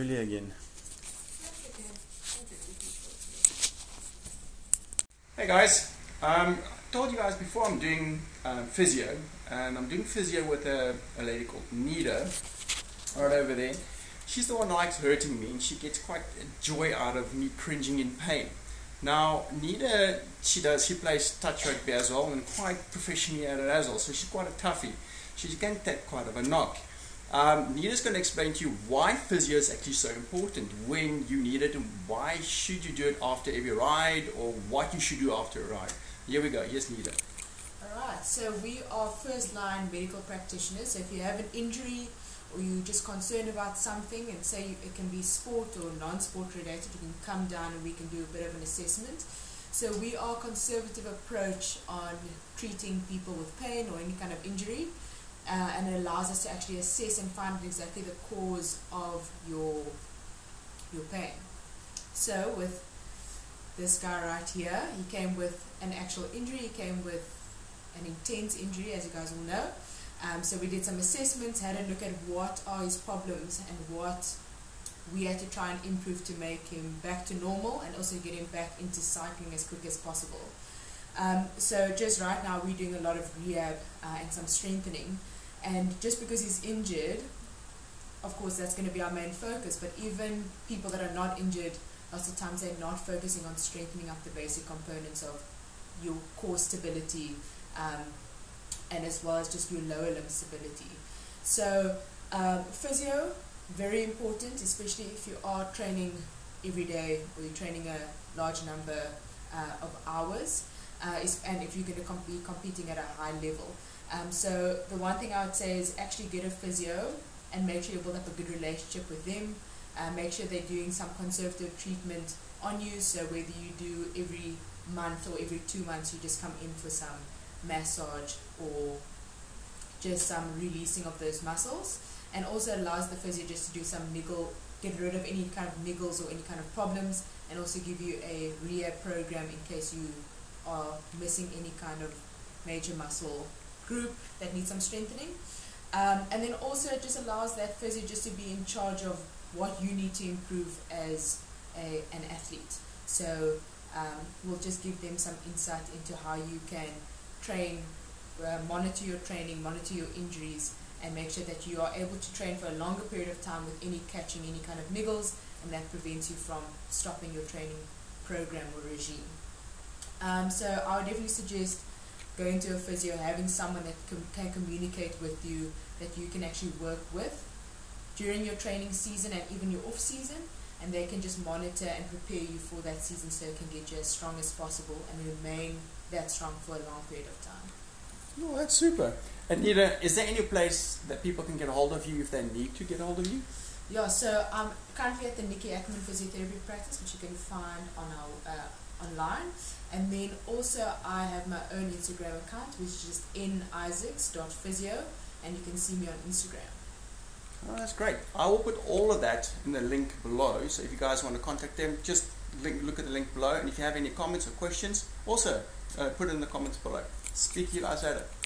early again. Hey guys, I told you guys before I'm doing physio, and I'm doing physio with a lady called Neda, right over there. She's the one that likes hurting me, and she gets quite a joy out of me cringing in pain. Now Neda, she plays touch rugby as well, and quite professionally at it as well, so she's quite a toughie. She can take quite of a knock. Neda's going to explain to you why physio is actually so important, when you need it, and why should you do it after every ride, or what you should do after a ride. Here we go. Yes, Neda. Alright, so we are first line medical practitioners. So if you have an injury or you're just concerned about something, and say it can be sport or non-sport related, you can come down and we can do a bit of an assessment. So we are a conservative approach on treating people with pain or any kind of injury. And it allows us to actually assess and find exactly the cause of your pain. So with this guy right here, he came with an actual injury, he came with an intense injury, as you guys all know. So we did some assessments, had a look at what are his problems and what we had to try and improve to make him back to normal, and also get him back into cycling as quick as possible. So just right now we're doing a lot of rehab and some strengthening. And just because he's injured, of course that's going to be our main focus, but even people that are not injured, lots of times they're not focusing on strengthening up the basic components of your core stability, and as well as just your lower limb stability. So physio, very important, especially if you are training every day or you're training a large number of hours, and if you're going to be competing at a high level. So the one thing I would say is actually get a physio and make sure you build up a good relationship with them. Make sure they're doing some conservative treatment on you, so whether you do every month or every 2 months, you just come in for some massage or just some releasing of those muscles, and also allows the physio just to do some niggle, get rid of any kind of niggles or any kind of problems, and also give you a rehab program in case you are missing any kind of major muscle group that needs some strengthening. And then also it just allows that physio just to be in charge of what you need to improve as an athlete. So we'll just give them some insight into how you can train, monitor your training, monitor your injuries, and make sure that you are able to train for a longer period of time with any catching any kind of niggles, and that prevents you from stopping your training program or regime. So I would definitely suggest going to a physio, having someone that can communicate with you, that you can actually work with during your training season and even your off season, and they can just monitor and prepare you for that season, so it can get you as strong as possible and remain that strong for a long period of time. Oh, that's super. And Neda, is there any place that people can get a hold of you if they need to get a hold of you? Yeah, so I'm currently at the Nicky Ackerman physiotherapy practice, which you can find on our online. And then also I have my own Instagram account, which is just neda.isaacs.physio, and you can see me on Instagram. Oh, that's great. I will put all of that in the link below, so if you guys want to contact them, just look at the link below, and if you have any comments or questions, also put it in the comments below. Speak to you guys later.